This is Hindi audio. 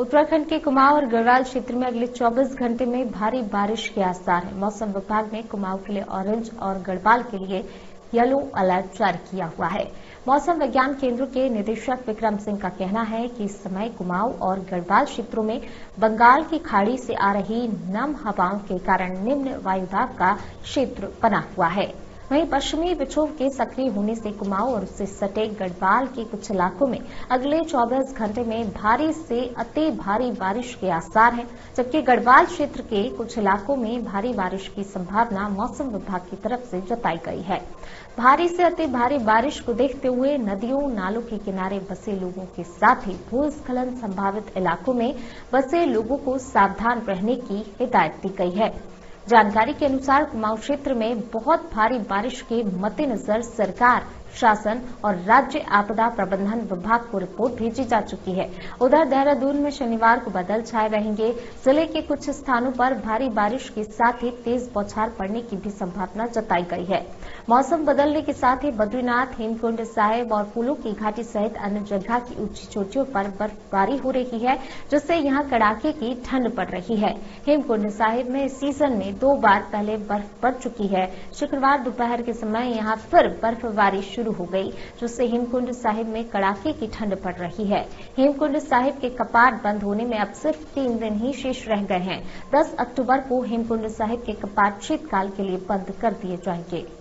उत्तराखंड के कुमाऊ और गढ़वाल क्षेत्र में अगले 24 घंटे में भारी बारिश के आसार है। मौसम विभाग ने कुमाऊ के लिए ऑरेंज और गढ़वाल के लिए येलो अलर्ट जारी किया हुआ है। मौसम विज्ञान केंद्र के निदेशक विक्रम सिंह का कहना है कि इस समय कुमाऊ और गढ़वाल क्षेत्रों में बंगाल की खाड़ी से आ रही नम हवाओं के कारण निम्न वायुदाब का क्षेत्र बना हुआ है। वहीं पश्चिमी विक्षोभ के सक्रिय होने से कुमाऊ और उससे सटे गढ़वाल के कुछ इलाकों में अगले 24 घंटे में भारी से अति भारी बारिश के आसार हैं, जबकि गढ़वाल क्षेत्र के कुछ इलाकों में भारी बारिश की संभावना मौसम विभाग की तरफ से जताई गई है। भारी से अति भारी बारिश को देखते हुए नदियों नालों के किनारे बसे लोगों के साथ ही भूस्खलन संभावित इलाकों में बसे लोगों को सावधान रहने की हिदायत दी गई है। जानकारी के अनुसार कुमाऊ क्षेत्र में बहुत भारी बारिश के मद्देनजर सरकार, शासन और राज्य आपदा प्रबंधन विभाग को रिपोर्ट भेजी जा चुकी है। उधर देहरादून में शनिवार को बादल छाए रहेंगे। जिले के कुछ स्थानों पर भारी बारिश के साथ ही तेज बौछार पड़ने की भी संभावना जताई गई है। मौसम बदलने के साथ ही बद्रीनाथ, हेमकुंड साहिब और फूलों की घाटी सहित अन्य जगह की ऊंची चोटियों पर बर्फबारी हो रही है, जिससे यहाँ कड़ाके की ठंड पड़ रही है। हेमकुंड साहिब में इस सीजन में 2 बार पहले बर्फ पड़ चुकी है। शुक्रवार दोपहर के समय यहाँ फिर बर्फबारी शुरू हो गई, जिससे हेमकुंड साहिब में कड़ाके की ठंड पड़ रही है। हेमकुंड साहिब के कपाट बंद होने में अब सिर्फ 3 दिन ही शेष रह गए हैं। 10 अक्टूबर को हेमकुंड साहिब के कपाट शीतकाल के लिए बंद कर दिए जाएंगे।